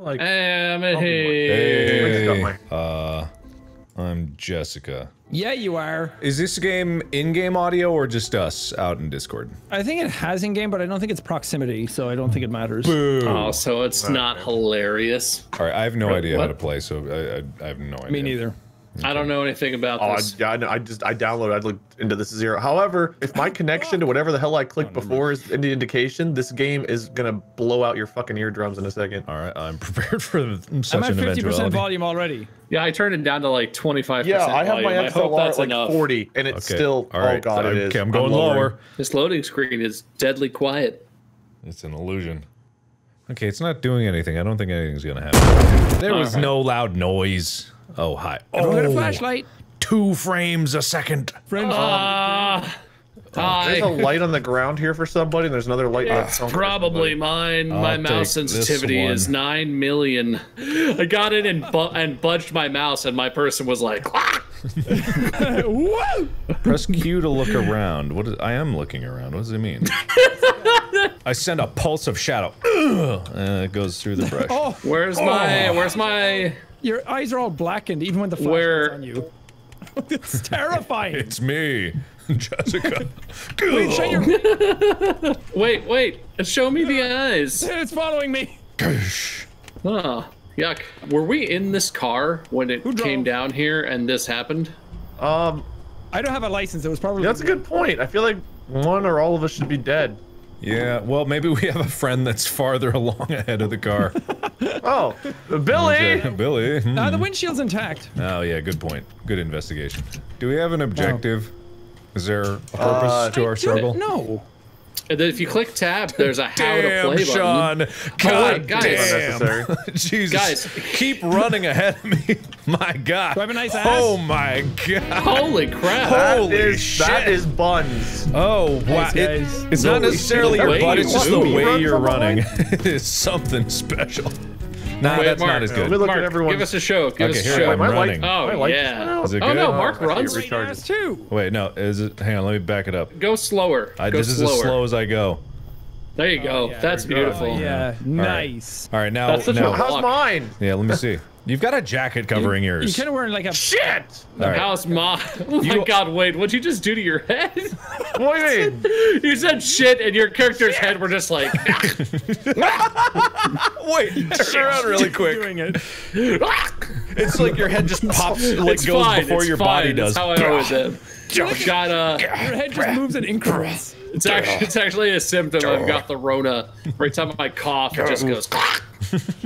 Like, hey, I'm at hey. I'm Jessica. Yeah, you are. Is this game in-game audio or just us out in Discord? I think it has in-game, but I don't think it's proximity, so I don't think it matters. Boo. Oh, so it's not hilarious. All right, I have no idea how to play, so I have no idea. Me neither. Okay. I don't know anything about this. Yeah, I downloaded. I looked into this zero. However, if my connection to whatever the hell I clicked before is any indication, this game is gonna blow out your fucking eardrums in a second. All right, I'm prepared for such an eventuality. I'm at 50% volume already. Yeah, I turned it down to like 25%. Yeah, I have my XLR at like 40, and it's still. All right, oh god, it is. Okay, I'm going lower. This loading screen is deadly quiet. It's an illusion. Okay, it's not doing anything. I don't think anything's gonna happen. There was no loud noise. Oh, hi. Oh, got a flashlight. 2 frames a second. Friends. There's a light on the ground here for somebody, and there's another light on probably mine. My mouse sensitivity is 9 million. I got in and budged my mouse, and my person was like, ah! Whoa! Press Q to look around. What is, I am looking around. What does it mean? I send a pulse of shadow. And it goes through the brush. Oh, where's my... Where's my... Your eyes are all blackened, even when the flashlight's on you. It's terrifying. It's me, Jessica. Wait, show your... wait. Show me the eyes. It's following me. Gosh. Ah, yuck. Were we in this car when it came down here and this happened? I don't have a license. It was probably. That's a good point. I feel like one or all of us should be dead. Yeah, well, maybe we have a friend that's farther along ahead of the car. Oh, Billy! Billy. Hmm. The windshield's intact. Oh, yeah, good point. Good investigation. Do we have an objective? Is there a purpose to our struggle? No. If you click tab, there's a how to play Sean. Button. God damn, Sean. Jesus. Guys, keep running ahead of me. My God. Do I have a nice ass? Oh my God. Holy crap. Holy shit. That is buns. Oh, wow. Nice, it's not necessarily your butt, it's just the way you're running. It is something special. Nah, wait, that's Mark, not as good. Look Mark, at give us a show. Give us a show. I'm running. Oh, yeah. Is it good? No, Mark runs. Wait, no. Is it? Hang on, let me back it up. Go slower. This is as slow as I go. There you go. Yeah, that's beautiful. Oh, yeah, nice. All right, now. How's mine? Yeah, let me see. You've got a jacket covering yours. You could have worn like a shit. Right. How's mine? Oh my God, Wade, what'd you just do to your head? What do you mean? You said shit, and your character's head were just like. Wait, turn around really quick. It's like your head just pops, like goes before your body does. That's how I always am. Your head just moves in increments. It's actually a symptom. I've got the Rona. Every time I cough, it just goes.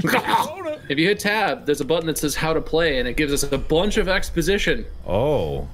If you hit tab, there's a button that says how to play, and it gives us a bunch of exposition. Oh.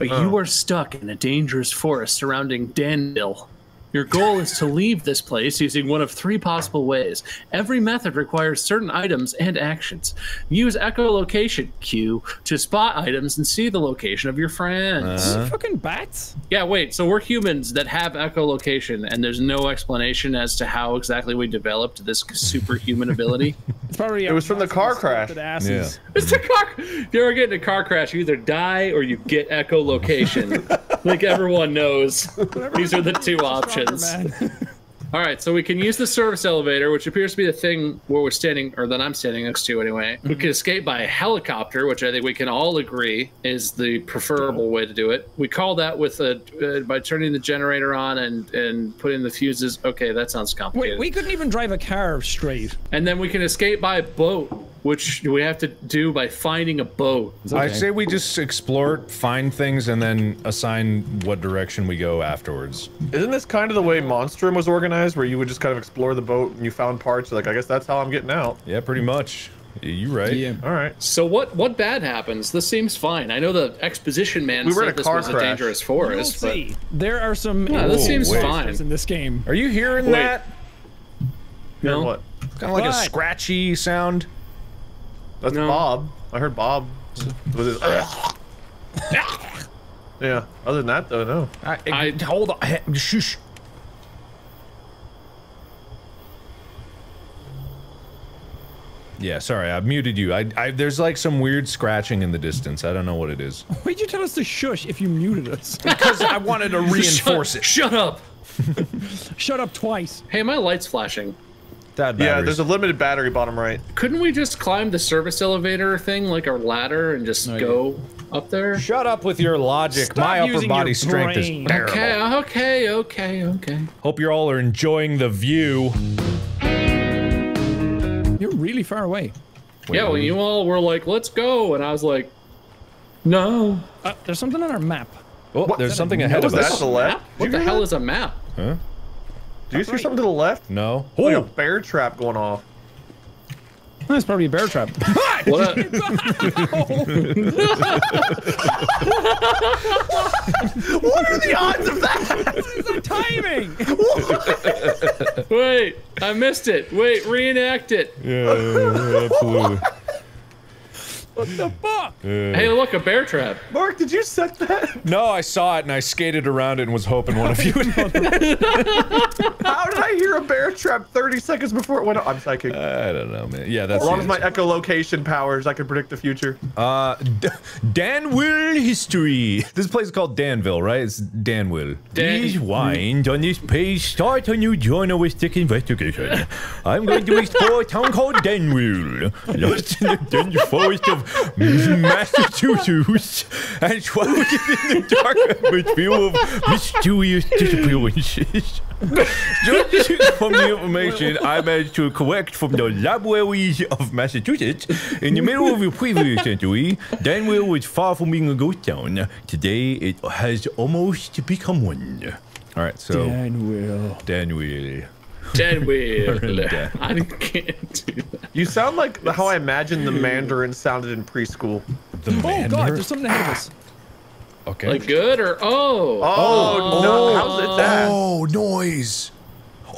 You are stuck in a dangerous forest surrounding Danville. Your goal is to leave this place using one of 3 possible ways. Every method requires certain items and actions. Use echolocation Q to spot items and see the location of your friends. Fucking bats? Yeah, wait, so we're humans that have echolocation, and there's no explanation as to how exactly we developed this superhuman ability. It was from the car crash. Yeah. It's the car. If you ever get in a car crash, you either die or you get echolocation. Like everyone knows. These are the 2 options. All right, so we can use the service elevator, which appears to be the thing where we're standing, or that I'm standing next to anyway. We can escape by a helicopter, which I think we can all agree is the preferable way to do it. We call that with by turning the generator on and putting the fuses. Okay, that sounds complicated. Wait, we couldn't even drive a car straight. And then we can escape by boat. Which we have to do by finding a boat. Okay. I say we just explore, find things, and then assign what direction we go afterwards. Isn't this kind of the way Monstrum was organized, where you would just kind of explore the boat and you found parts? Like, I guess that's how I'm getting out. Yeah, pretty much. You're right. Yeah. All right. So what bad happens? This seems fine. I know the exposition man said this was a dangerous forest, but there are some. Yeah, this seems fine in this game. Are you hearing that? No. What? Kind of like a scratchy sound. That's Bob. I heard Bob. Yeah. Other than that, though, no. I hold on. Shush. Yeah, sorry, I muted you. There's like some weird scratching in the distance. I don't know what it is. Why'd you tell us to shush if you muted us? Because I wanted to reinforce it. Shut up. Shut up twice. Hey, my light's flashing. That yeah, there's a limited battery bottom right. Couldn't we just climb the service elevator thing like our ladder and just go up there? Shut up with your logic. Stop My upper body strength brain. Is terrible. Okay. Hope you all are enjoying the view. You're really far away. Yeah, well, you all were like, let's go, and I was like, no. There's something on our map. Oh, what? There's something ahead of us. That to the left? What the hell is a map? Huh? Do you see something to the left? No. Oh, like a bear trap going off. That's probably a bear trap. What? What are the odds of that? This is the timing. Wait, I missed it. Wait, reenact it. Yeah, absolutely. What the fuck? Hey, look, a bear trap. Mark, did you set that? No, I saw it and I skated around it and was hoping one of you would. How did I hear a bear trap 30 seconds before it went up? I'm psychic. I don't know, man. Yeah, that's. As long as my echolocation powers, I can predict the future. Danville history. This place is called Danville, right? It's Danville. Please wind on this page. Start a new journalistic investigation. I'm going to explore a town called Danville. Lost in the Danville forest of Massachusetts and swallowed in the dark atmosphere of mysterious disappearances. Judging from the information I managed to collect from the libraries of Massachusetts, in the middle of the previous century, Danville was far from being a ghost town. Today, it has almost become one. All right, so Danville. Dead weird. I can't do that. You sound like how I imagine the Mandarin sounded in preschool. The Mandarin? Oh god, there's something ahead of us. Okay. Like good or oh no, how's it that? Oh, noise.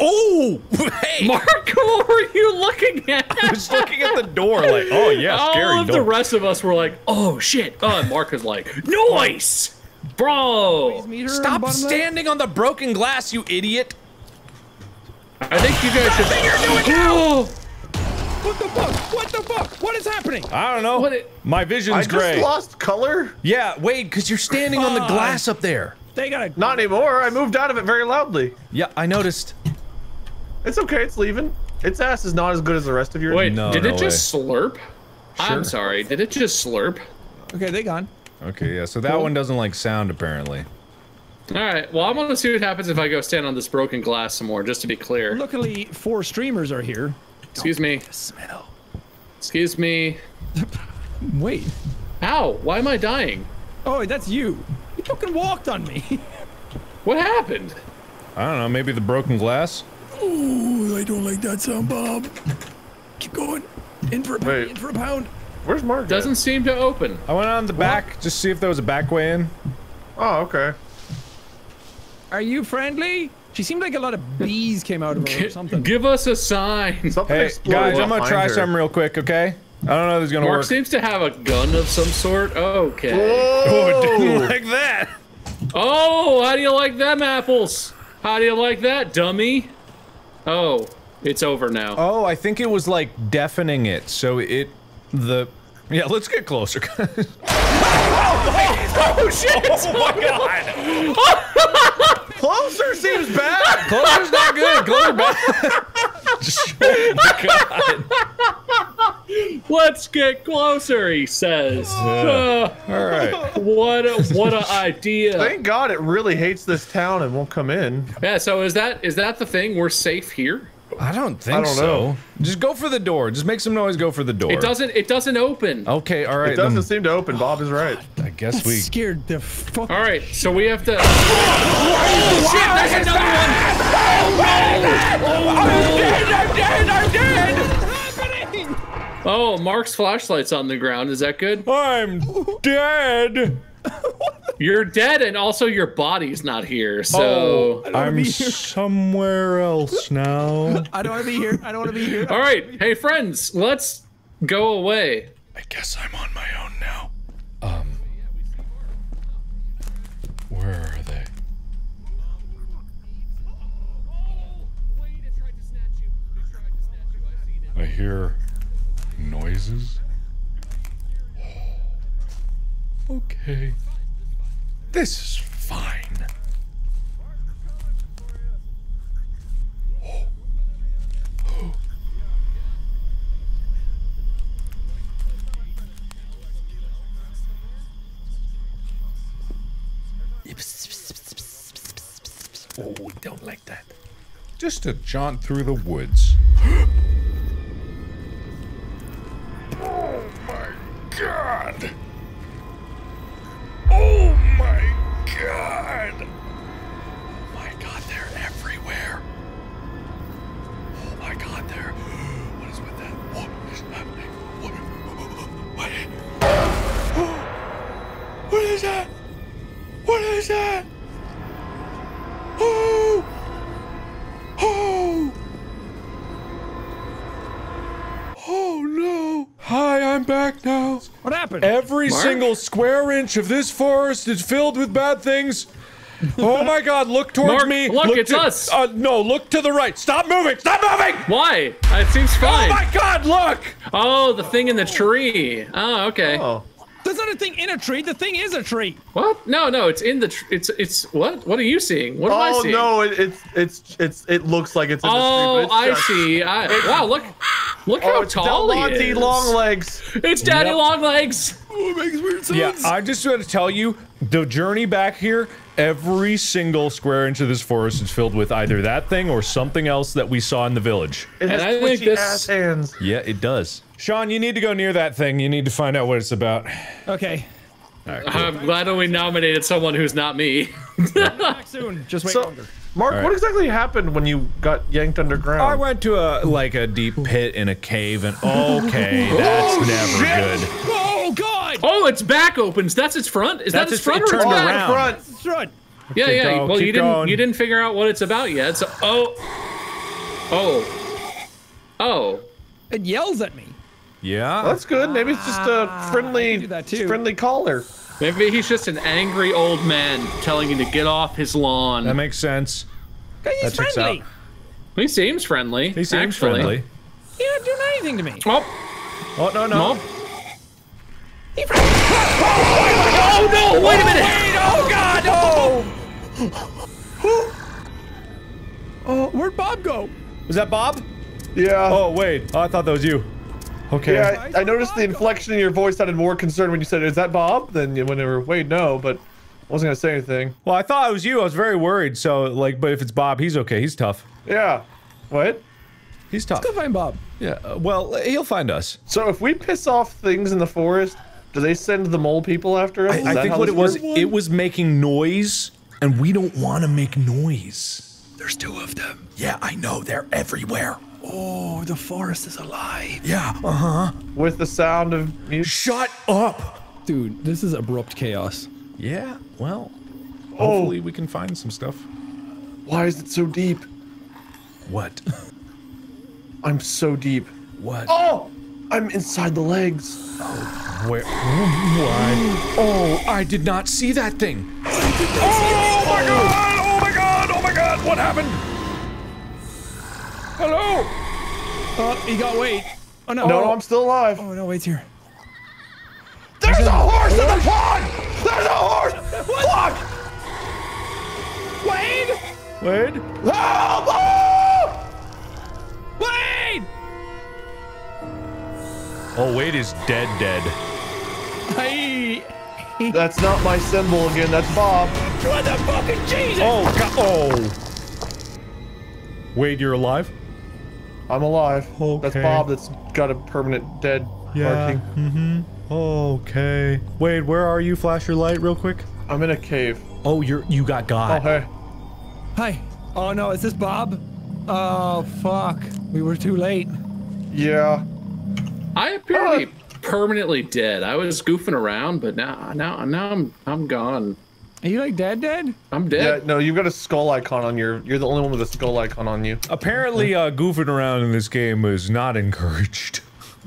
Oh, hey! Mark, what were you looking at? I was looking at the door like, oh yeah, scary door. The rest of us were like, oh shit. And Mark is like, noise! Bro! Stop standing on the broken glass, you idiot! I think you guys should. What the fuck? What the fuck? What is happening? I don't know. My vision's gray. I just lost color? Yeah, Wade, because you're standing on the glass up there. They gotta. Not anymore. I moved out of it very loudly. Yeah, I noticed. It's okay. It's leaving. Its ass is not as good as the rest of yours. Wait, no, did it just slurp? Sure. I'm sorry. Did it just slurp? Okay, they gone. Okay, yeah. So that one doesn't like sound apparently. Alright, well, I'm gonna see what happens if I go stand on this broken glass some more, just to be clear. Luckily, 4 streamers are here. Excuse me. Smell. Excuse me. Wait. Ow, why am I dying? Oh, that's you. You fucking walked on me. What happened? I don't know, maybe the broken glass? Oh, I don't like that sound, Bob. Keep going. In for a pound, in for a pound. Where's Mark? Doesn't seem to open. I went on the back, just see if there was a back way in. Oh, okay. Are you friendly? She seemed like a lot of bees came out of her or something. Give us a sign. Something guys, I'm gonna try something real quick, okay? I don't know if it's gonna work. Mark seems to have a gun of some sort. Okay. Whoa. Oh, didn't like that. Oh, how do you like them apples? How do you like that, dummy? Oh, it's over now. Oh, I think it was like deafening it, so it, yeah, let's get closer, guys. Oh shit! Oh my god! Closer seems bad! Closer's not good! Closer bad! Oh my god! Let's get closer, he says. Yeah. Alright. What a idea. Thank god it really hates this town and won't come in. Yeah, so is that the thing? We're safe here? I don't know. Just go for the door. Just make some noise. Go for the door. It doesn't open. Okay. All right. It doesn't seem to open. Bob is right. I guess we scared the fuck. All right. So we have to. Oh shit! There's another one. Oh, I'm dead. What's happening? Oh, Mark's flashlight's on the ground. Is that good? I'm dead. You're dead, and also your body's not here, so... I'm somewhere else now. I don't want to be here. I don't want to be here. All right. Hey, friends, let's go away. I guess I'm on my own now. Where are they? I hear noises. Okay. This is fine. Oh. Oh. Oh, don't like that. Just a jaunt through the woods. Oh my god! Oh my god! Oh my god, they're everywhere. Oh my god, they're... What is with that? What is happening? What is that? What is that? Oh! Oh! Oh no! Hi, I'm back now. What happened? Every single square inch of this forest is filled with bad things. Oh my god, look towards me. Look, it's us. No, look to the right. Stop moving! Stop moving! Why? It seems fine. Oh my god, look! Oh, the thing in the tree. Oh, okay. Oh. There's not a thing in a tree. The thing is a tree. What? No, no, it's in the tree. It's what? What are you seeing? What am I seeing? Oh no, it looks like it's in the tree. Oh, I see. Wow, look how tall he is. Daddy Long Legs. It's Daddy Long Legs. Oh, it makes weird sounds. Yeah, I just want to tell you, the journey back here. Every single square inch of this forest is filled with either that thing or something else that we saw in the village. And I think this... ass hands. Yeah, it does. Sean, you need to go near that thing. You need to find out what it's about. Okay. All right, cool. I'm glad that we nominated someone who's not me. Back soon. Just wait longer. Mark, what exactly happened when you got yanked underground? I went to a deep pit in a cave and that's never good. Oh god! Oh, its back opens. That's its front. Is that its front or its back? Front. Yeah, yeah. Well, you didn't figure out what it's about yet. So, it yells at me. Yeah. Well, that's good. Maybe it's just a friendly caller. Maybe he's just an angry old man telling you to get off his lawn. That makes sense. He's friendly. He seems friendly. He seems friendly. He's not doing anything to me. Oh. Oh no no. Nope. He oh no! Wait a minute! Wait, oh god! No! Oh, where'd Bob go? Was that Bob? Yeah. Oh wait, I thought that was you. Okay. Yeah, I noticed the inflection in your voice sounded more concerned when you said, "Is that Bob?" Than whenever. Wait, no, but I wasn't gonna say anything. Well, I thought it was you. I was very worried. So like, but if it's Bob, he's okay. He's tough. Yeah. What? He's tough. Let's go find Bob. Yeah. Well, he'll find us. So if we piss off things in the forest, do they send the mole people after us? I think what it was, it was making noise, and we don't want to make noise. There's two of them. Yeah, I know. They're everywhere. Oh, the forest is alive. Yeah, with the sound of music. Shut up! Dude, this is abrupt chaos. Yeah, well, hopefully we can find some stuff. Why is it so deep? What? I'm so deep. What? Oh! I'm inside the legs. Oh, where? Why? Oh, I did not see that thing. Oh my god! Oh my god! Oh my god! What happened? Hello? He got Wade. Oh no. No, I'm still alive. Oh no, Wade's here. There's a horse in the pond! There's a horse! What? Fuck! Wade? Wade? Help! Oh! Wade! Oh, Wade is dead. That's not my symbol again, that's Bob. What the fucking Jesus! Oh, god. Oh. Wade, you're alive? I'm alive. Okay. That's Bob that's got a permanent dead marking. Mm-hmm. Okay. Wade, where are you? Flash your light real quick. I'm in a cave. Oh, you got God. Oh, hey. Hi. Oh, no, is this Bob? Oh, fuck. We were too late. Yeah. I appear to be permanently dead. I was goofing around, but now I'm gone. Are you like dead? I'm dead. Yeah, no, you've got a skull icon on your. You're the only one with a skull icon on you. Apparently, goofing around in this game is not encouraged.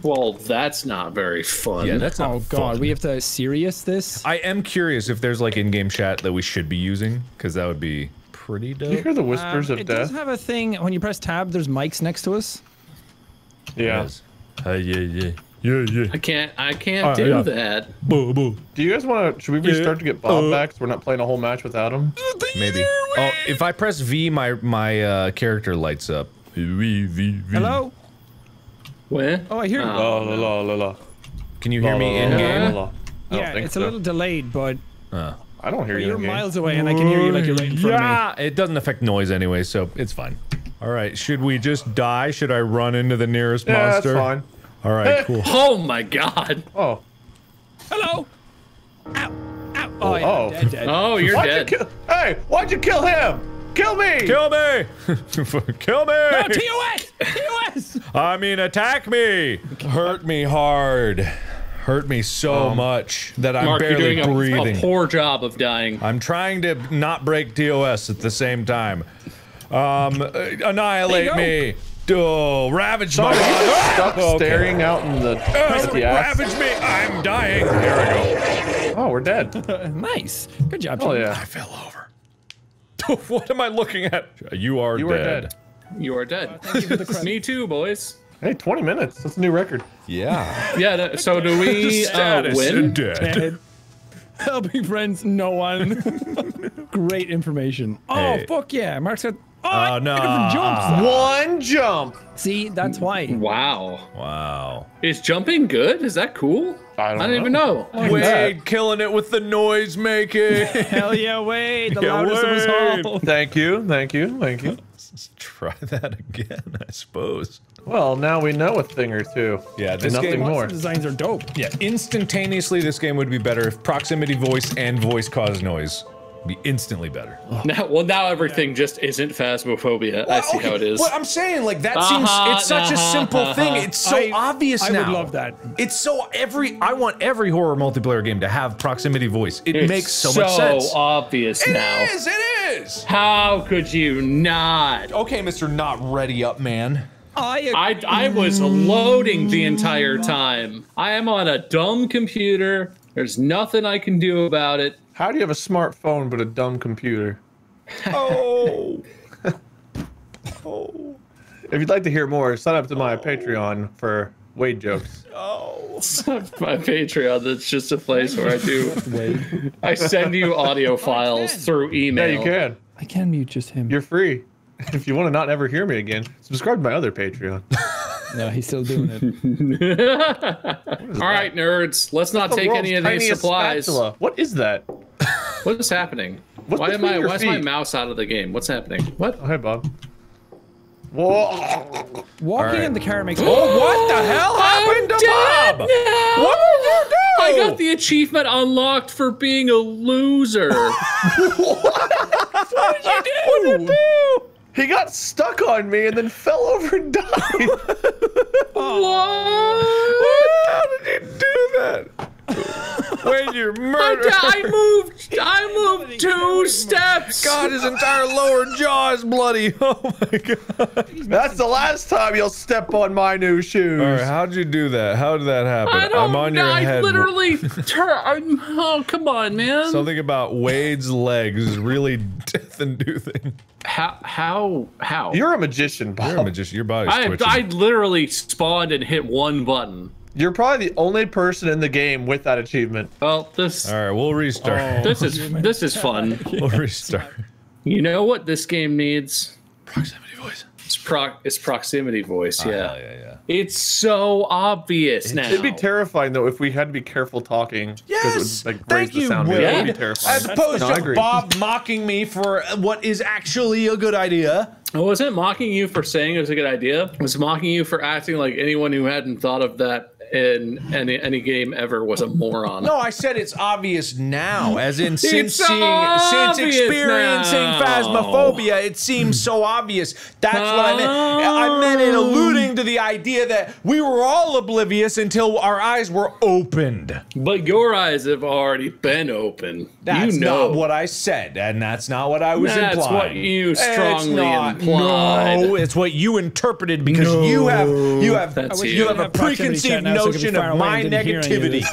Well, that's not very fun. Yeah, that's not. Oh god, fun. We have to serious this. I am curious if there's like in-game chat that we should be using, because that would be pretty dope. You hear the whispers of death? It does have a thing when you press tab. There's mics next to us. Yeah. Yeah. I can't do that. Boo, boo. Do you guys want to? Should we restart to get Bob back? So we're not playing a whole match without him. Maybe. Oh, if I press V, my character lights up. V. Hello. Where? Oh, I hear you. Can you hear me in game? Yeah, it's a little delayed, but I don't hear you. You're miles away and I can hear you like you're right in front of me. Yeah, it doesn't affect noise anyway, so it's fine. Alright, should we just die? Should I run into the nearest monster? Yeah, that's fine. Alright, cool. Oh my god! Oh. Hello! Ow! Ow! Oh, oh, yeah, oh. Dead, dead. Oh, you're dead. Hey, why'd you kill him? Kill me! Kill me! Kill me! No, TOS! TOS! I mean, attack me! Hurt me hard. Hurt me so much that I'm barely breathing. Mark, you're doing a poor job of dying. I'm trying to not break TOS at the same time. Annihilate me! Oh, ravage my body! Staring out in the... ravage me! I'm dying! There we go. Oh, we're dead. Nice. Good job, Jim. Oh, yeah. I fell over. What am I looking at? You are dead. You are dead. Thank you for the me too, boys. Hey, 20 minutes. That's a new record. Yeah. Yeah, so do we win? Dead. Helping friends, no one. Great information. Hey. Oh, fuck yeah. Mark said, oh, no. One jump. See, that's why. Wow. Wow. Is jumping good? Is that cool? I don't even know. Oh, Wade killing it with the noise making. Hell yeah, Wade. The loudest of us all. Thank you, thank you, thank you. Let's try that again, I suppose. Well, now we know a thing or two. Yeah, this game, monster designs are dope. Yeah, instantaneously this game would be better if proximity voice and voice cause noise. Be instantly better. Now, well, now everything just isn't Phasmophobia. Well, I see how it is. Well, I'm saying, like, that seems, it's such a simple thing. It's so obvious now. I would love that. It's so I want every horror multiplayer game to have proximity voice. It makes so much sense. It's so obvious now. It is, it is! How could you not? Okay, Mr. Not Ready Up Man. I was loading the entire time. I am on a dumb computer. There's nothing I can do about it. How do you have a smartphone but a dumb computer? Oh. Oh. If you'd like to hear more, sign up to my Patreon for Wade jokes. Oh. My Patreon, that's just a place where I do Wade. I send you audio files through email. Yeah, you can. I can mute just him. You're free. If you want to not ever hear me again, subscribe to my other Patreon. No, he's still doing it. Alright, nerds, let's not take any of these supplies. Spatula. What is that? What is happening? Why is my mouse out of the game? What's happening? What? Oh, hey, Bob. Whoa. Walking in the car makes... Oh, what the hell happened to Bob? What did you do? I got the achievement unlocked for being a loser. What did you do? What did you do? He got stuck on me and then fell over and died. What? How did you do that? Wait, you're murdered. I moved 2 steps. God, his entire lower jaw is bloody. Oh my god. That's the last time you'll step on my new shoes. All right, how'd you do that? How did that happen? I don't know. I literally turned. Oh, come on, man. Something about Wade's legs is really death-inducing. How? You're a magician, Bob. You're a magician. Your body's twitching. I literally spawned and hit one button. You're probably the only person in the game with that achievement. Well, this... All right, we'll restart. Oh, this is fun. We'll restart. You know what this game needs? Proximity voice. It's proximity voice, yeah. It's so obvious now. It'd be terrifying, though, if we had to be careful talking. Yes! It would, like, thank you, Wade. That'd be terrifying. As opposed to Bob mocking me for what is actually a good idea. I wasn't mocking you for saying it was a good idea. I was mocking you for acting like anyone who hadn't thought of that in any game ever was a moron. No, I said it's obvious now, as in since experiencing Phasmophobia, it seems so obvious. That's what I meant. I meant it alluding to the idea that we were all oblivious until our eyes were opened. But your eyes have already been open. That's not what I said, and that's not what I was implying. That's what you strongly implied. No, it's what you interpreted because you have a preconceived notion of my negativity.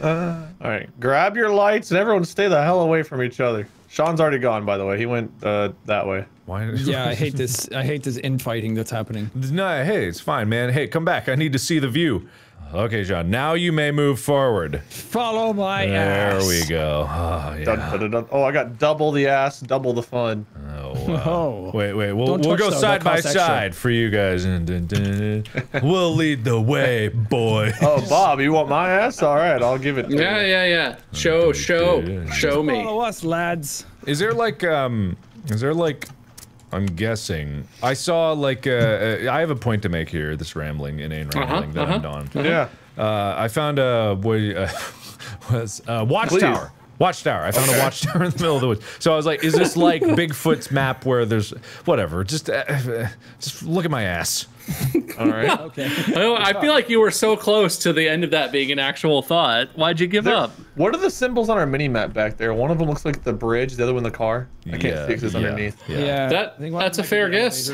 All right, grab your lights and everyone stay the hell away from each other. Sean's already gone, by the way. He went that way. Why? Yeah, I hate this. I hate this infighting that's happening. No, hey, it's fine, man. Hey, come back. I need to see the view. Okay, John. Now you may move forward. Follow my ass. There we go. Oh, yeah. Dun, dun, dun, dun. Oh, I got double the ass, double the fun. Oh. No. Wait. We'll go side by side for you guys. We'll lead the way, boy. Oh, Bob, you want my ass? All right, I'll give it to you. Yeah. Show me. Follow us, lads. Is there like, I'm guessing. I saw like, I have a point to make here, this rambling, inane rambling that I'm on. I found a, watchtower. Watchtower. I found a watchtower in the middle of the woods. So I was like, is this like Bigfoot's map where there's whatever? Just look at my ass. All right. Okay. I feel like you were so close to the end of that being an actual thought. Why'd you give up? What are the symbols on our mini map back there? One of them looks like the bridge, the other one the car. I can't see because it's underneath. Yeah. That's a fair guess.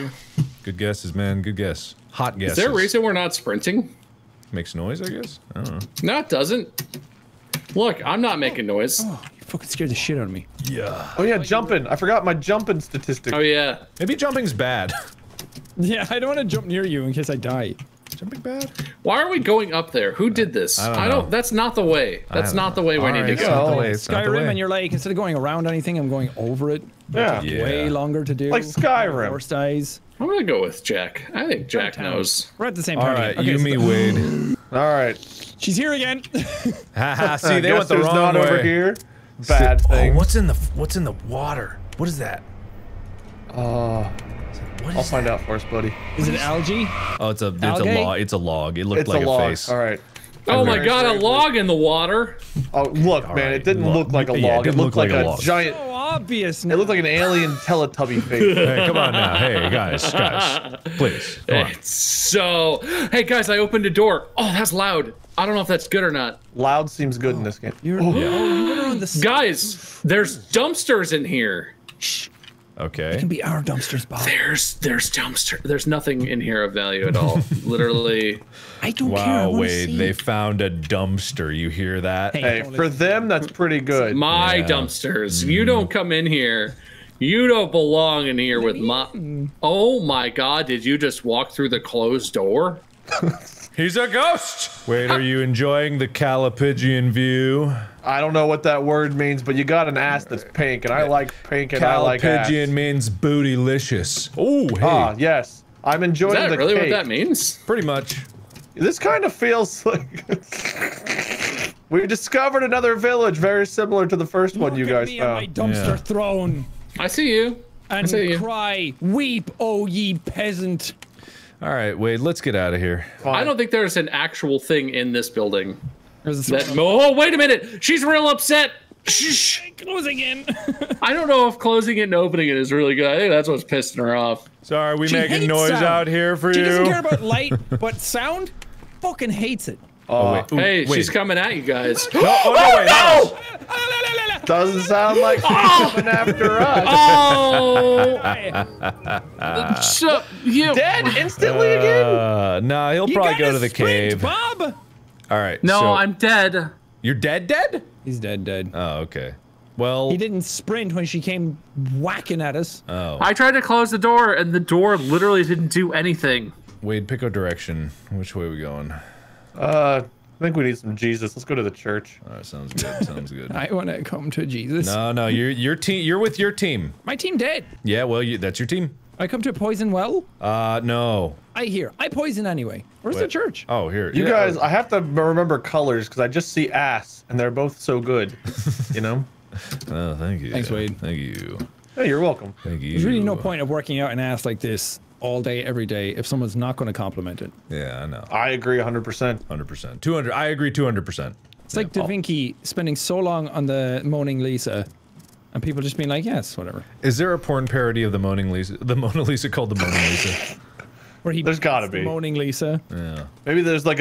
Good guesses, man. Good guess. Hot guess. Is there a reason we're not sprinting? Makes noise, I guess. I don't know. No, it doesn't. Look, I'm not making noise. Oh, you fucking scared the shit out of me. Yeah. Oh yeah, jumping. I forgot my jumping statistic. Oh yeah. Maybe jumping's bad. Yeah, I don't want to jump near you in case I die. Jumping bad? Why are we going up there? Who did this? I don't know. That's not the way. That's not the way we need to go. Skyrim, and you're like, instead of going around anything, I'm going over it. Yeah. Way longer to do. Like Skyrim. Forced eyes. I'm gonna go with Jack. I think Jack knows. We're at the same time. All right, okay, me, Wade. All right. She's here again. Haha. See, they went the wrong way. Over here. Bad thing. Oh, what's in the water? What is that? I'll find out for us, buddy. Is it algae? Oh, it's a log. It looked like a face. All right. Oh my God, a log in the water. Oh look, man, it didn't look like a log. It looked like a giant. So obvious. It looked like an alien Teletubby face. Hey, come on now, hey guys, please. Hey guys, I opened a door. Oh, that's loud. I don't know if that's good or not. Loud seems good in this game. Guys, there's dumpsters in here. Shh. Okay. It can be our dumpsters, Bob. There's dumpster. There's nothing in here of value at all. Literally. I don't care. Wow, Wade, they found a dumpster. You hear that? Hey, for them, that's pretty good. My dumpsters. You don't come in here. You don't belong in here with my. Oh my God! Did you just walk through the closed door? He's a ghost. Wade, are you enjoying the Calipigian view? I don't know what that word means, but you got an ass that's pink, and I like pink, and I like ass. Calipigian means bootylicious. Oh, hey. Ah, yes. I'm enjoying the cake. Is that really what that means? Pretty much. This kind of feels like... We discovered another village very similar to the first one you guys found. Look at me and my dumpster throne. I see you. And cry, weep, oh ye peasant. All right, Wade, let's get out of here. Fine. I don't think there's an actual thing in this building. Oh, wait a minute! She's real upset! Shh. Closing in! I don't know if closing it and opening it is really good. I think that's what's pissing her off. Sorry, we making noise out here for you? She doesn't care about light, but sound fucking hates it. Oh, wait. Ooh, wait. She's coming at you guys. No! Doesn't sound like she's coming after us. Dead instantly again? Nah, he'll probably go to the cave. Bob! All right. No, so I'm dead. You're dead, dead? He's dead, dead. Oh, okay. Well, he didn't sprint when she came whacking at us. Oh. I tried to close the door, and the door literally didn't do anything. Wade, pick a direction. Which way are we going? I think we need some Jesus. Let's go to the church. All right, sounds good. Sounds good. I want to come to Jesus. No, your team. You're with your team. My team dead. Yeah, well, that's your team. I come to a poison well? No. I poison anyway. Where's the church? Oh, here. You guys, I have to remember colors because I just see ass, and they're both so good. You know? Oh, thank you. Thanks, Wade. Thank you. Hey, you're welcome. Thank you. There's really no point of working out an ass like this all day, every day, if someone's not going to compliment it. Yeah, I know. I agree 100%. 100%. 200. I agree 200%. It's like Da Vinci spending so long on the Moaning Lisa. And people just being like, yes, whatever. Is there a porn parody of the Mona Lisa called the Mona Lisa? Where he there's gotta be. Moaning Lisa. Yeah. Maybe there's like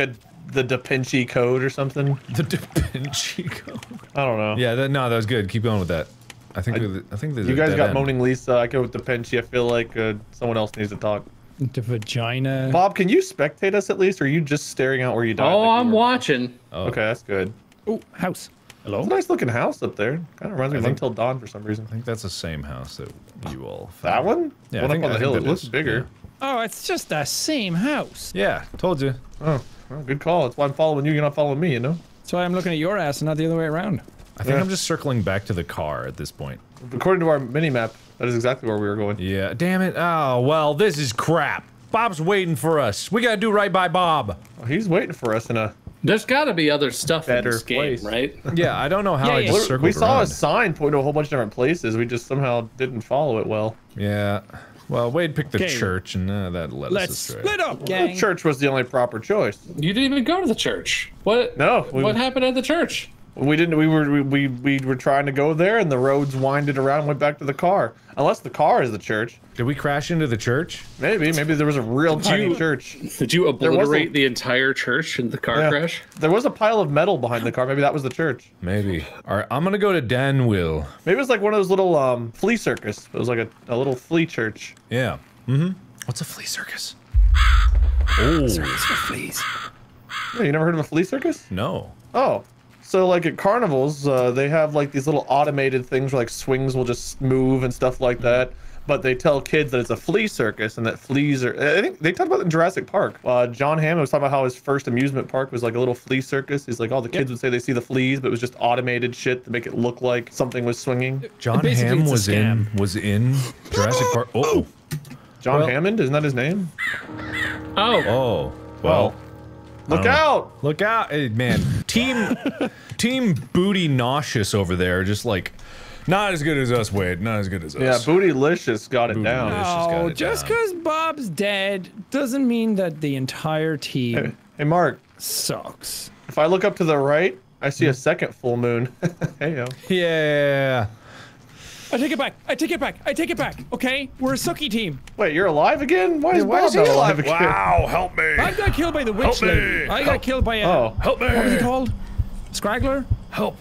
the Da Vinci Code or something. The Da Vinci Code. I don't know. Yeah, no, that was good. Keep going with that. I think you guys got Moaning Lisa. I go with Da Vinci. I feel like someone else needs to talk. The vagina. Bob, can you spectate us at least, or are you just staring out where you died? Oh, I'm watching. Oh. Okay, that's good. Oh, house. Hello? It's a nice looking house up there. Kind of reminds me of Until Dawn for some reason. I think that's the same house that you all found. That one? Yeah, one up on the hill. It looks bigger. Yeah. Oh, it's just the same house. Yeah, told you. Oh, well, good call. That's why I'm following you. You're not following me, you know? That's why I'm looking at your ass and not the other way around. I think I'm just circling back to the car at this point. According to our mini-map, That is exactly where we were going. Yeah, damn it. Oh, well, this is crap. Bob's waiting for us. We gotta do right by Bob. Well, he's waiting for us in a... There's gotta be other stuff in this place. Game, right? Yeah, I don't know how yeah, I just circled We saw around. A sign pointing to a whole bunch of different places. We just somehow didn't follow it well. Yeah. Well, Wade picked the church, and that led us astray. Let's split up, gang. The church was the only proper choice. You didn't even go to the church. What? No. What happened at the church? We didn't. We were trying to go there, and the roads winded around, and went back to the car. Unless the car is the church. Did we crash into the church? Maybe. Maybe there was a real tiny church. Did you obliterate the entire church in the car crash? There was a pile of metal behind the car. Maybe that was the church. Maybe. All right, I'm gonna go to Danville. Maybe it was like one of those little flea circus. It was like a little flea church. Yeah. Mm-hmm. What's a flea circus? Oh. Circus for fleas. Yeah, you never heard of a flea circus? No. Oh. So like at carnivals, they have like these little automated things where like swings will just move and stuff like that. But they tell kids that it's a flea circus and that fleas are, I think they talked about it in Jurassic Park. John Hammond was talking about how his first amusement park was like a little flea circus. He's like, all the kids would say they see the fleas, but it was just automated shit to make it look like something was swinging. John Hammond was in Jurassic Park. Oh, John Hammond, isn't that his name? Oh. Oh. Well. Look out! Look out, hey, man! Team booty nauseous over there, just like not as good as us, Wade. Not as good as us. Yeah, bootylicious got it down. No, just because Bob's dead doesn't mean that the entire team. Hey, Mark. Sucks. If I look up to the right, I see a second full moon. Hey-o. Yeah. I take it back. I take it back. I take it back. Okay, we're a sucky team. Wait, you're alive again? Why is Bob not alive again? Wow, help me! I got killed by the witch lady. I got killed by a. Oh, help me! What was it called? Scraggler? Help!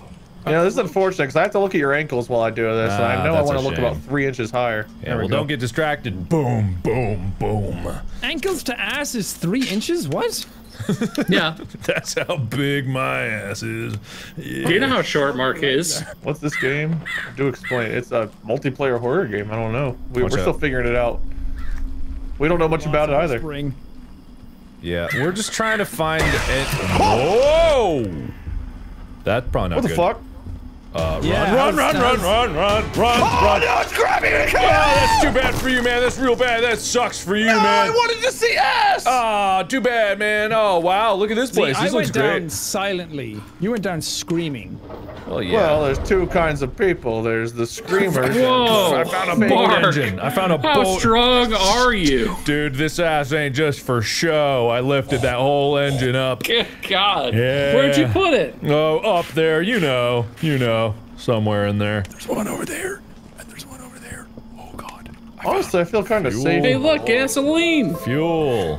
Yeah, this is unfortunate because I have to look at your ankles while I do this. And I know I want to look about 3 inches higher. Yeah, well, don't get distracted. Boom, boom, boom. Ankles to ass is 3 inches. What? Yeah, that's how big my ass is. Yeah. Do you know how short Mark is? What's this game? Do explain. It's a multiplayer horror game. I don't know. We're still figuring it out. We don't know much about it either. Spring. Yeah, we're just trying to find it. Whoa! That's probably not good. What the fuck? Yeah, run, run, run, run, run, run, run, run, no, it's grabbing me! Come on! That's too bad for you, man. That's real bad. That sucks for you, man. I wanted to see ass! Ah, too bad, man. Oh, wow. Look at this place. This looks great. I went down silently. You went down screaming. Well, yeah. Well, there's two kinds of people. There's the screamers. Whoa! I found a boat engine. I found a boat. How strong are you? Dude, this ass ain't just for show. I lifted that whole engine up. Good God. Yeah. Where'd you put it? Oh, up there. You know. You know. Somewhere in there. There's one over there, and there's one over there. Oh God. Honestly, I feel kind of safe. Hey, look, gasoline. Fuel.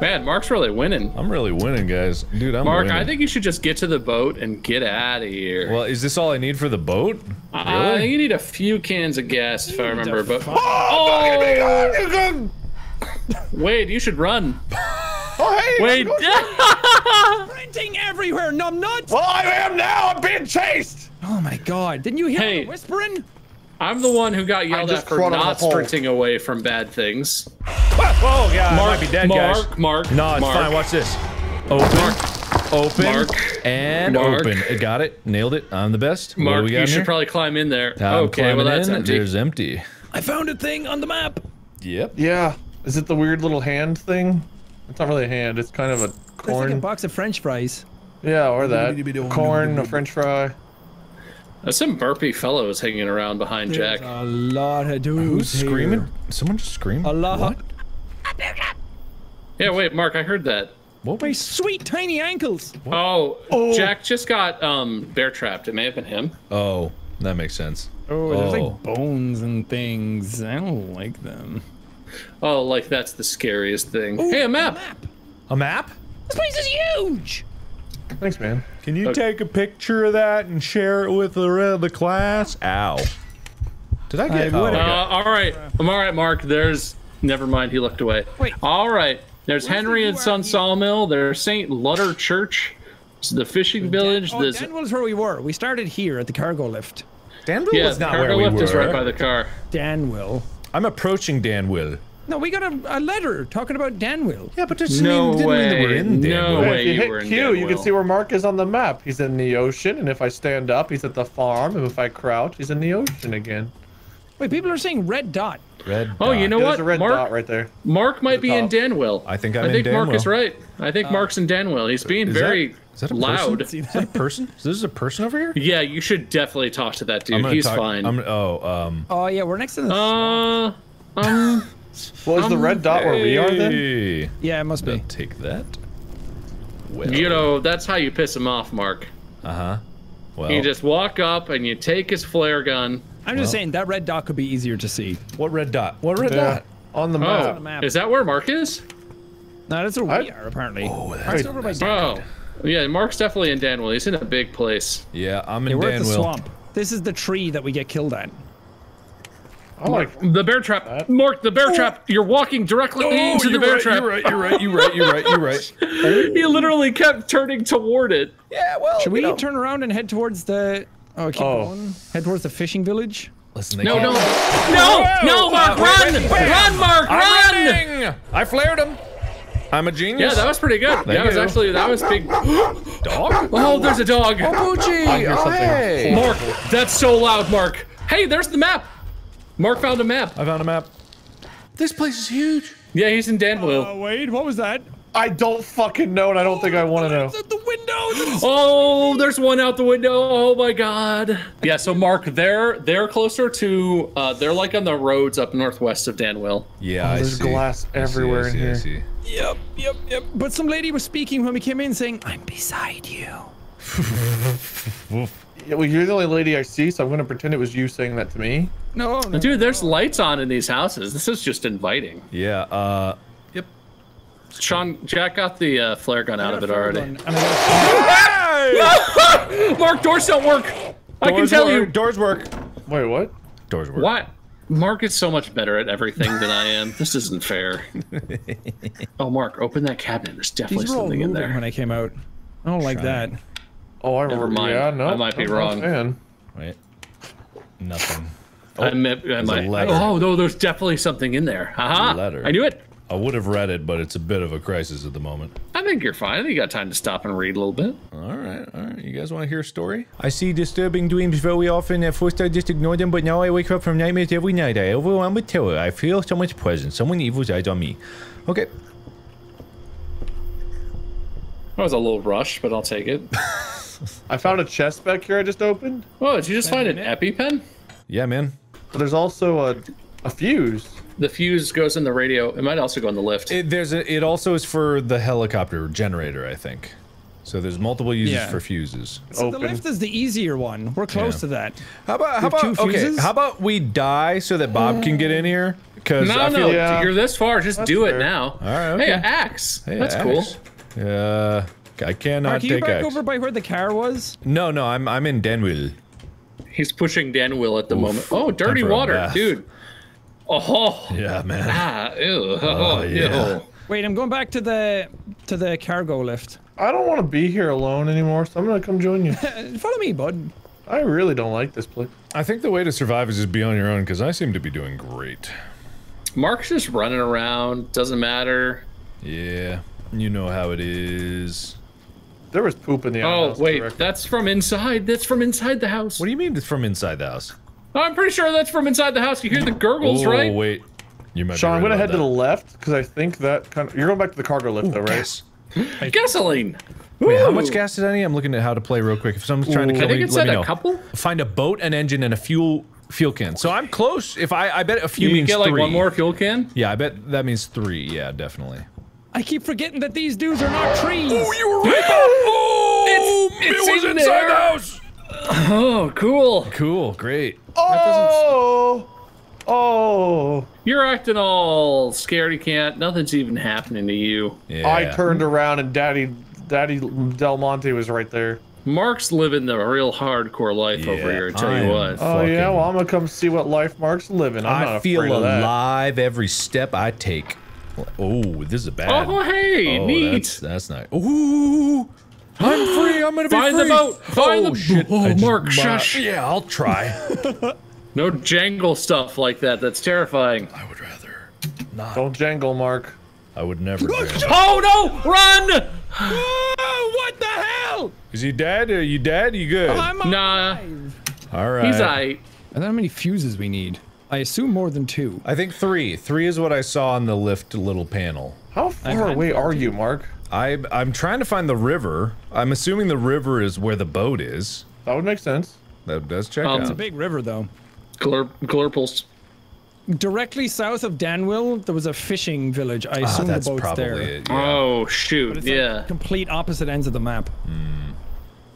Man, Mark's really winning. I'm really winning, guys. Dude, I'm winning. Mark, I think you should just get to the boat and get out of here. Well, is this all I need for the boat? Really? You need a few cans of gas, if I remember. But oh! Wade, you should run. Oh, hey! Wade! Sprinting everywhere, numbnuts! Well, I am now! I'm being chased! Oh my God, didn't you hear me whispering? I'm the one who got yelled at for not sprinting away from bad things. Oh, God, Mark, I might be dead, guys. Mark, no, it's fine, watch this. Open, open, and open. It got it, nailed it, I'm the best. Mark, we got you should probably climb in there. Okay, well that's empty. There's empty. I found a thing on the map! Yep. Yeah, is it the weird little hand thing? It's not really a hand, it's kind of a corn. It's like a box of french fries. Yeah, or that. Corn, a french fry. There's some burpy fellows hanging around behind Jack. A lot of dudes. Who's screaming? Someone just screamed? A lot. What? Yeah, wait, Mark, I heard that. What? My sweet tiny ankles. What? Oh, oh, Jack just got bear trapped. It may have been him. Oh, that makes sense. Oh, there's like bones and things. I don't like them. Oh, like that's the scariest thing. Ooh, hey, a map. A map? This place is huge. Thanks, man. Can you take a picture of that and share it with the rest of the class? Ow. Did I get it? All right. I'm all right, Mark. There's... Never mind. He looked away. Wait. All right. There's Henry and Son Sawmill. There's St. Lutter Church. There's the fishing village. Oh, Danville's where we were. We started here at the cargo lift. Danville was not where we were. Yeah, the cargo lift is right by the car. Danville. I'm approaching Danville. No, we got a letter talking about Danville. Yeah, but there's no way. We're in Danville. No way. If you hit Q, you can see where Mark is on the map. He's in the ocean, and if I stand up, he's at the farm, and if I crouch, he's in the ocean again. Wait, people are saying red dot. Red dot. Oh, you know what? There's a red dot right there. Mark might be in Danville. I think I'm in Danville. I think Mark is right. I think Mark's in Danville. He's being very loud. Is that a person? Is this a person over here? Yeah, you should definitely talk to that dude. He's fine. Oh, yeah, we're next to this. Well, is the red dot where we are then? Yeah, it must be. Take that. Well. You know, that's how you piss him off, Mark. Uh-huh. Well. You just walk up and you take his flare gun. I'm just saying that red dot could be easier to see. What red dot? What red dot? On the map. On the map. Is that where Mark is? No, that's where we are, apparently. Oh, that's over by Danville. Oh. Yeah, Mark's definitely in Danville. He's in a big place. Yeah, I'm in Danville. We're at the swamp. This is the tree that we get killed at. Oh, Mark, the bear trap. Mark, the bear trap. You're walking directly into the bear trap. You're right. He literally kept turning toward it. Yeah, well. Should we turn around and head towards the... Oh, keep going. Head towards the fishing village? Listen, no, Mark, run! Run, Mark, run! I flared him. I'm a genius. Yeah, that was pretty good. That was big. Dog? Oh, there's a dog. Oh, Boochie. Oh, hey. Mark, that's so loud, Mark. Hey, there's the map. Mark found a map. I found a map. This place is huge. Yeah, he's in Danville. Oh, Wade, what was that? I don't fucking know, and I don't think I want to know. The window. Oh, there's one out the window. Oh my God. Yeah. So Mark, they're closer to. They're like on the roads up northwest of Danville. Yeah, there's glass everywhere in here. Yep. But some lady was speaking when we came in, saying, "I'm beside you." Well, you're the only lady I see, so I'm gonna pretend it was you saying that to me. No, dude, there's lights on in these houses. This is just inviting. Yeah. Sean, Jack got the flare gun out of it already. Mark, doors don't work. I can tell you. Doors work. Wait, what? Doors work. What? Mark is so much better at everything than I am. This isn't fair. Oh, Mark, open that cabinet. There's definitely something in there. When I came out, I don't like that. Oh, I remember. Never mind. Yeah, no, I might be wrong. Wait, nothing. Oh, I might. Oh no, there's definitely something in there. Haha! I knew it. I would have read it, but it's a bit of a crisis at the moment. I think you're fine. I think you got time to stop and read a little bit. All right. You guys want to hear a story? I see disturbing dreams very often. At first, I just ignored them, but now I wake up from nightmares every night. I overwhelm with terror. I feel someone's presence. Someone evil's eyes on me. Okay. That was a little rushed, but I'll take it. I found a chest back here I just opened. Whoa, did you just find an EpiPen? Yeah, man. But there's also a fuse. The fuse goes in the radio. It might also go in the lift. It also is for the helicopter generator, I think. So there's multiple uses for fuses. So the lift is the easier one. We're close to that. How about we die so that Bob can get in here? Because you're this far. Just do it now. All right. Okay. Hey, an axe. Hey, that's cool. I cannot take axe. Are you back over by where the car was? No, I'm in Danville. He's pushing Danville at the moment. Oh, dirty water, dude. Oh yeah, man. Ew. Wait, I'm going back to the cargo lift. I don't want to be here alone anymore, so I'm gonna come join you. Follow me, bud. I really don't like this place. I think the way to survive is just be on your own, because I seem to be doing great. Mark's just running around. Doesn't matter. Yeah, you know how it is. There was poop in the outhouse. Oh wait, that's from inside. That's from inside the house. What do you mean it's from inside the house? I'm pretty sure that's from inside the house. You hear the gurgles, right? Oh, wait. You might Sean, I'm going to head to the left, because I think that kind of... You're going back to the cargo lift, though, right? Gasoline! Wait, how much gas did I need? I'm looking at how to play real quick. If someone's trying to kill me, let me know. Couple? Find a boat, an engine, and a fuel can. So I'm close. If I bet a few means three. You get, like, one more fuel can? Yeah, I bet that means three. Yeah, definitely. I keep forgetting that these dudes are not trees. Oh, you were right! Oh! It was inside the house! Oh, cool. Cool, great. Oh! You're acting all scared. You can't. Nothing's even happening to you. Yeah. I turned around and Daddy Del Monte was right there. Mark's living the real hardcore life over here. I tell you what. Oh yeah, well I'm gonna come see what life Mark's living. I feel alive every step I take. Oh, this is a bad. Oh hey, neat. That's nice. Ooh. I'm free. I'm gonna be free. Find the boat. Find the boat. Oh, Mark, shush. Yeah, I'll try. No jangle stuff like that. That's terrifying. I would rather not. Don't jangle, Mark. I would never. Oh no! Run! Oh, what the hell? Is he dead? Are you dead? You good? I'm alive. Nah. All right. He's aight. I don't know how many fuses we need. I assume more than two. I think three. Three is what I saw on the lift little panel. How far away are you, Mark? I'm trying to find the river. I'm assuming the river is where the boat is. That would make sense. That does check out. It's a big river, though. Glurples. Directly south of Danville, there was a fishing village. I assume the boat's there. It, yeah. Oh, shoot. But it's like complete opposite ends of the map. Mm.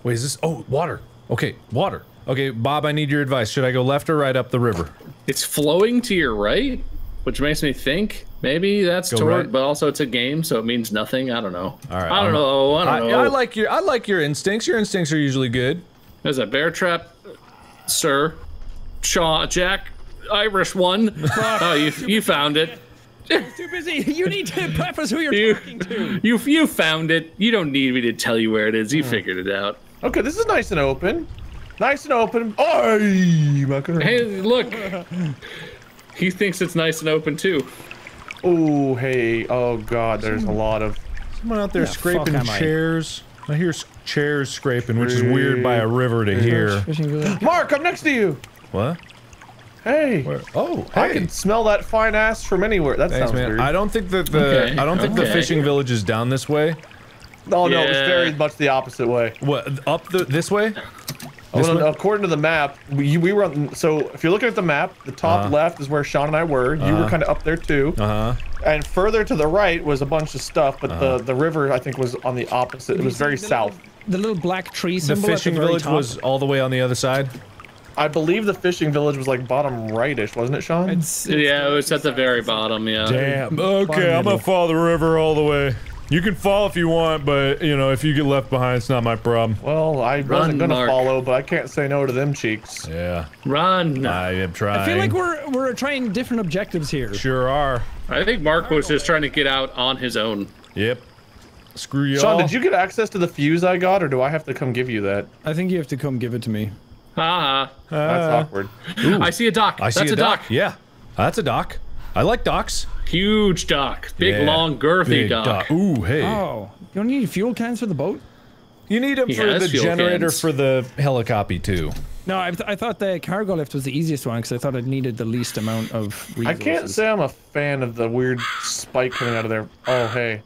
Wait, is this? Oh, water. Okay, water. Okay, Bob, I need your advice. Should I go left or right up the river? It's flowing to your right, which makes me think maybe that's toward, right. But also it's a game, so it means nothing. I don't know. All right, I don't know. I like your instincts. Your instincts are usually good. There's a bear trap, sir. Shaw, Jack, Irish one. Oh, you found it. I was too busy. You need to preface who you're talking to. You found it. You don't need me to tell you where it is. You figured it out. Okay, this is nice and open. Nice and open. Oh, hey, look. He thinks it's nice and open too. Oh, hey. Oh God, there's a lot of someone out there scraping chairs. I hear chairs scraping, which is weird by a river to hear. Mark, I'm next to you. What? Hey. Where? Oh, hey. I can smell that fine ass from anywhere. That sounds weird. I don't think that the I don't think the fishing village is down this way. Oh no, it's very much the opposite way. What? This way? Well, according to the map, we were on, so if you're looking at the map, the top left is where Sean and I were. You were kind of up there too. And further to the right was a bunch of stuff, but the river I think was on the opposite. It was very south. The little black tree symbol. The fishing village was all the way on the other side. I believe the fishing village was like bottom rightish, wasn't it, Sean? Yeah, it was at the very bottom. Yeah. Damn. Okay, I'm gonna follow the river all the way. You can fall if you want, but, you know, if you get left behind, it's not my problem. Well, I wasn't going to follow, but I can't say no to them cheeks. Yeah. Run. I am trying. I feel like we're trying different objectives here. Sure are. I think Mark was just trying to get out on his own. Yep. Screw y'all. Sean, did you get access to the fuse I got, or do I have to come give you that? I think you have to come give it to me. Ha ha. That's awkward. Ooh. I see a dock. That's a dock. Yeah. That's a dock. I like docks. Huge dock. Big, long, girthy dock. Ooh, hey. Oh, you don't need fuel cans for the boat? You need them for the generator for the helicopter, too. No, I thought the cargo lift was the easiest one, because I thought it needed the least amount of resources. I can't say I'm a fan of the weird spike coming out of there. Oh, hey.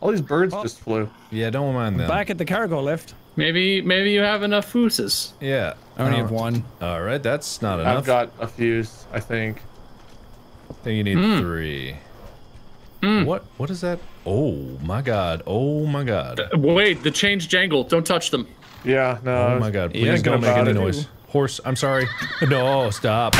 All these birds just flew. Yeah, don't mind them. Back at the cargo lift. Maybe you have enough fuses. Yeah. I only have one. All right, that's not enough. I've got a fuse, I think. I think you need three. What is that? Oh my God. Oh my God. Wait, the chains jangle. Don't touch them. Yeah, no. Oh my God. Please don't make any noise. Horse, I'm sorry. No, stop.